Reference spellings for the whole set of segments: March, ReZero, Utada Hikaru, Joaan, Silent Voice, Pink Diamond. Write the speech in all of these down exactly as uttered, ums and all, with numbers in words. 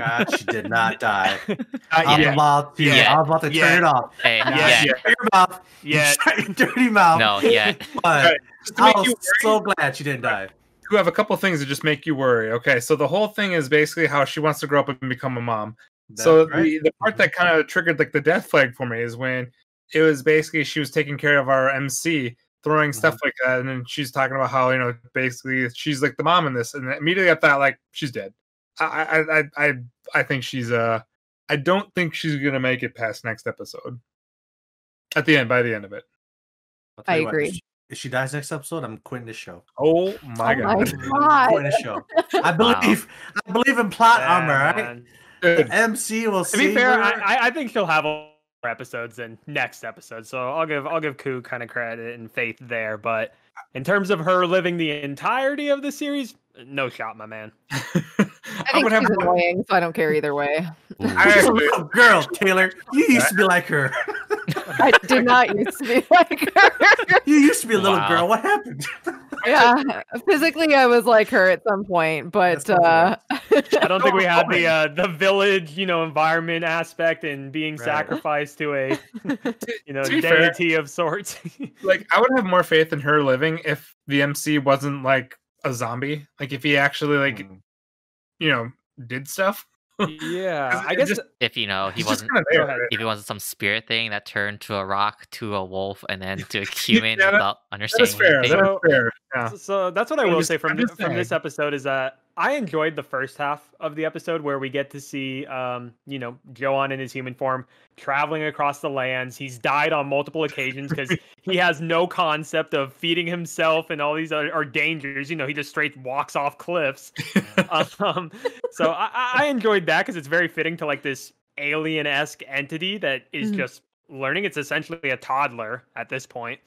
God, she did not die. I'm about to turn yet. it off. Hey, yeah, your mouth, yeah, your dirty mouth. No, yeah. But right. I'm so glad she didn't die. You have a couple things that just make you worry. Okay, so the whole thing is basically how she wants to grow up and become a mom. That's so right. the, the part that kind of triggered like the death flag for me is when it was basically she was taking care of our M C, throwing mm-hmm. stuff like that, and then she's talking about how, you know, basically she's like the mom in this, and immediately I thought like she's dead. I I I I think she's uh I don't think she's gonna make it past next episode. At the end, by the end of it, I agree. What. If she dies next episode, I'm quitting the show. Oh my oh god! god. I'm quitting the show. I believe, wow. I believe in plot yeah, armor. Right? The M C will. To see be fair, I, I think she'll have more episodes in next episode, so I'll give I'll give Koo kind of credit and faith there. But in terms of her living the entirety of the series, no shot, my man. I think I would she's have annoying, so I don't care either way. I a girl, Taylor, you used to be like her. I did not used to be like her. You used to be a little wow. girl. What happened? Yeah, physically I was like her at some point, but uh, I don't think we had the uh, the village, you know, environment aspect and being right. sacrificed to a you know deity of sorts. Like I would have more faith in her living if the M C wasn't like a zombie. Like if he actually like mm. you know did stuff. Yeah, I guess just, if you know he wasn't there, right? If he wasn't some spirit thing that turned to a rock to a wolf and then to a human yeah, without understanding. That is fair. That is fair. Yeah. So, so that's what I will was, say from this, from this episode is that I enjoyed the first half of the episode where we get to see um you know Joaan in his human form traveling across the lands. He's died on multiple occasions because he has no concept of feeding himself and all these other or dangers. You know, he just straight walks off cliffs. um, so I, I enjoyed that because it's very fitting to like this alien-esque entity that is mm. just learning. It's essentially a toddler at this point.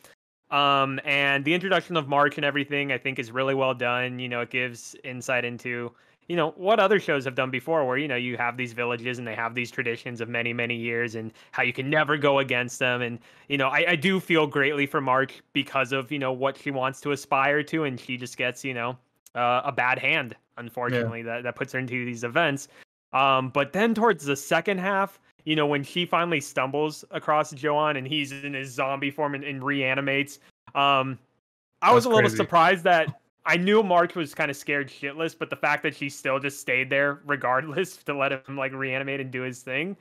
Um, and the introduction of March and everything, I think, is really well done. You know, it gives insight into, you know, what other shows have done before where, you know, you have these villages and they have these traditions of many, many years and how you can never go against them. And, you know, I, I do feel greatly for March because of, you know, what she wants to aspire to. And she just gets, you know, uh, a bad hand, unfortunately, yeah. that, that puts her into these events. Um, but then towards the second half, you know, when she finally stumbles across Joaan and he's in his zombie form and, and reanimates, um, I That's was a little crazy. surprised that I knew March was kind of scared shitless, but the fact that she still just stayed there regardless to let him like reanimate and do his thing.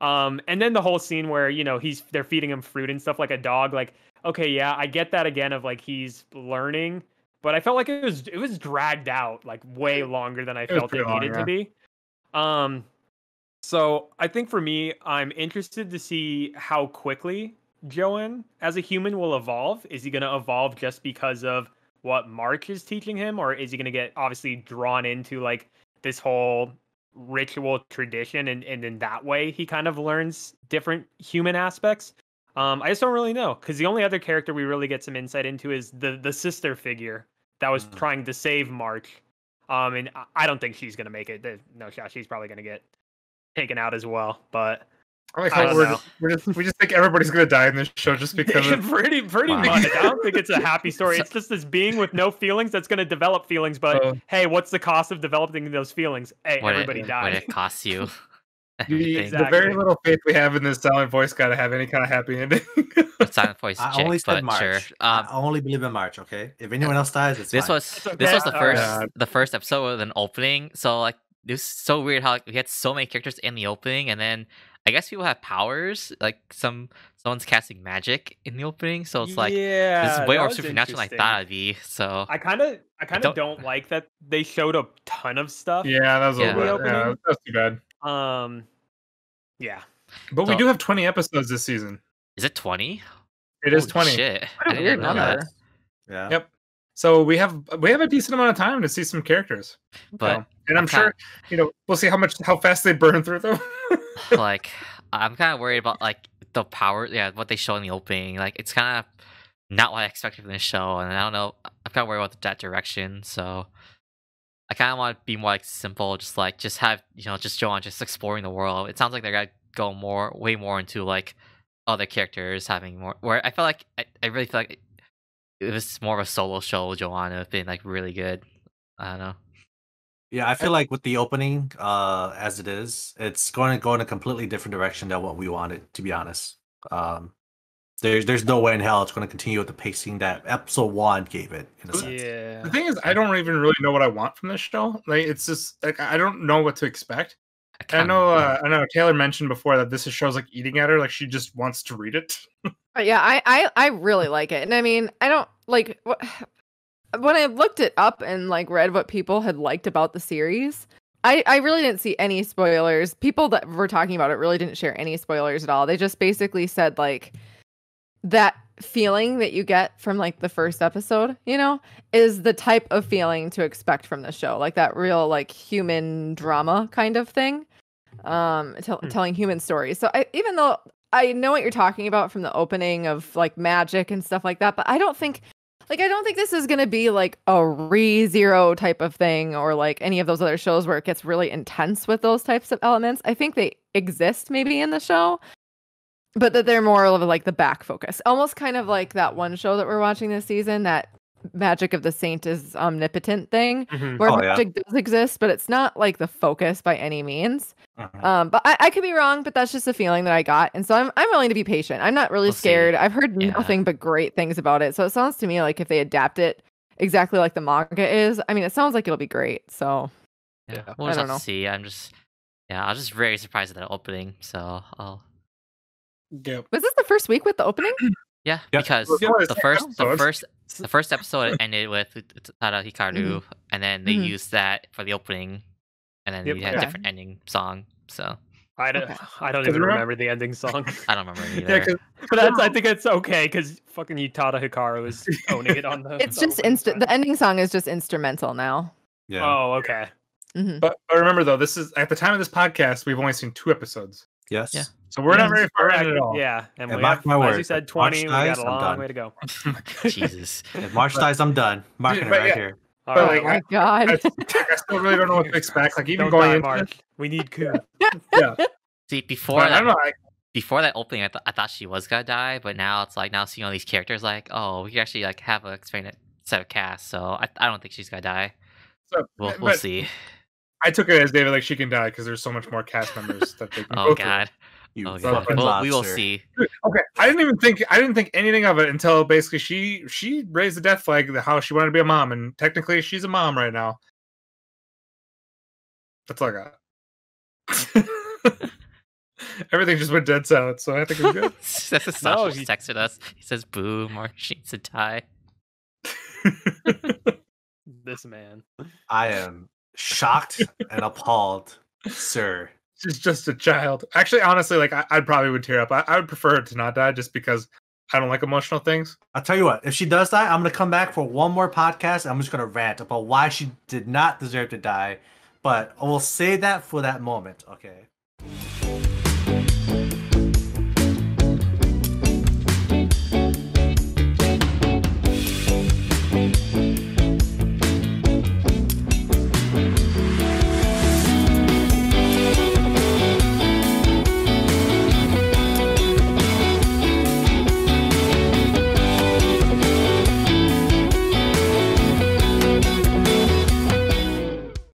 Um, and then the whole scene where, you know, he's they're feeding him fruit and stuff like a dog. Like, okay, yeah, I get that again of like he's learning, but I felt like it was it was dragged out like way longer than I it felt it long, needed yeah. to be. Um. So I think for me, I'm interested to see how quickly Joaan as a human will evolve. Is he going to evolve just because of what March is teaching him? Or is he going to get obviously drawn into like this whole ritual tradition? And, and in that way, he kind of learns different human aspects. Um, I just don't really know, because the only other character we really get some insight into is the, the sister figure that was mm. trying to save March. Um, and I don't think she's going to make it. There's no shot. She's probably going to get taken out as well, but I like how I we're, just, we're just we just think everybody's gonna die in this show just because of... pretty pretty wow. much. I don't think it's a happy story. It's just this being with no feelings that's gonna develop feelings. But so, hey, what's the cost of developing those feelings? Hey, everybody it, dies. What it costs you? The, exactly. the very little faith we have in this silent voice gotta have any kind of happy ending. Silent voice. I chick, only said March. Sure. Um, I only believe in March. Okay. If anyone else dies, it's this fine. was it's okay. this was the first oh, the first episode with an opening. So like. It was so weird how like, we had so many characters in the opening, and then I guess people have powers. Like some someone's casting magic in the opening, so it's like yeah, this is way more supernatural than I thought it'd be. So I kind of I kind of don't... don't like that they showed a ton of stuff. Yeah, that was yeah. a little bit. Yeah, that's too bad. Um, yeah, but so, we do have twenty episodes this season. Is it twenty? It is Holy twenty. Shit, I didn't weird know that. that. Yeah. Yep. So we have we have a decent amount of time to see some characters, but. So. And I'm sure, you know, we'll see how much, how fast they burn through them. Like, I'm kind of worried about, like, the power, yeah, what they show in the opening. Like, it's kind of not what I expected from this show. And I don't know, I'm kind of worried about that direction. So I kind of want to be more, like, simple, just, like, just have, you know, just Joaan just exploring the world. It sounds like they're going to go more, way more into, like, other characters having more, where I felt like, I, I really feel like it was more of a solo show. Joaan would have been, like, really good. I don't know. Yeah, I feel like with the opening, uh, as it is, it's going to go in a completely different direction than what we wanted, to be honest. Um, there's there's no way in hell it's going to continue with the pacing that episode one gave it. In a sense. Yeah. The thing is, I don't even really know what I want from this show. Like, it's just like I don't know what to expect. I, I know. Uh, I know. Taylor mentioned before that this is show's like eating at her. Like she just wants to read it. Yeah, I, I I really like it, and I mean, I don't like. What... When I looked it up and like read what people had liked about the series, I, I really didn't see any spoilers. People that were talking about it really didn't share any spoilers at all. They just basically said like that feeling that you get from like the first episode, you know, is the type of feeling to expect from the show. Like that real like human drama kind of thing, um, t- hmm. telling human stories. So I, even though I know what you're talking about from the opening of like magic and stuff like that, but I don't think... Like, I don't think this is going to be like a ReZero type of thing or like any of those other shows where it gets really intense with those types of elements. I think they exist maybe in the show, but that they're more of like the back focus. Almost kind of like that one show that we're watching this season, that Magic of the Saint is Omnipotent thing, mm-hmm. where oh, magic yeah. does exist, but it's not like the focus by any means. Uh-huh. Um, but I, I could be wrong, but that's just the feeling that I got. And so I'm I'm willing to be patient. I'm not really we'll scared. See. I've heard yeah. nothing but great things about it. So it sounds to me like if they adapt it exactly like the manga is, I mean, it sounds like it'll be great. So yeah, yeah. we'll I don't know. See. I'm just, yeah, I was just very surprised at that opening. So I'll. Yep. Was this the first week with the opening? Yeah, yep. Because well, yeah, the first, episodes. the first, the first episode ended with Utada Hikaru, mm-hmm. and then they mm-hmm. used that for the opening. And then yep, you had a okay. different ending song, so I don't, okay. I don't even remember the ending song. I don't remember it either. Yeah, but that's, I think it's okay because fucking Utada Hikaru is owning it on the. It's just instant. The ending song is just instrumental now. Yeah. Oh, okay. Mm-hmm. But, but remember though, this is at the time of this podcast, we've only seen two episodes. Yes. Yeah. So we're yeah. not very far at all. Yeah. And, and we mark have, my words. You said twenty. We got a long done. way to go. Jesus. If March dies, I'm done. Marking it right yeah. here. All but right. like, oh my I, god! I, I still really don't know what to expect. Like even don't going into we need Ku. Yeah. See, before but that, I don't know, I... before that opening, I, th- I thought she was gonna die, but now it's like now seeing all these characters, like oh, we actually like have a expanded set of cast, so I, I don't think she's gonna die. So, we'll we'll see. I took it as David like she can die because there's so much more cast members that they can. Oh go god. Through. You oh, yeah. well, we will see. Okay, I didn't even think I didn't think anything of it until basically she she raised the death flag how she wanted to be a mom, and technically she's a mom right now. That's all I got. Everything just went dead silent, so I think we're good. That's a Sasha he... texted us. He says, "Boo, March needs to die." This man, I am shocked and appalled, sir. She's just a child. Actually, honestly, like I, I probably would tear up. I, I would prefer to not die just because I don't like emotional things. I'll tell you what, if she does die, I'm going to come back for one more podcast. And I'm just going to rant about why she did not deserve to die. But I will say that for that moment. Okay.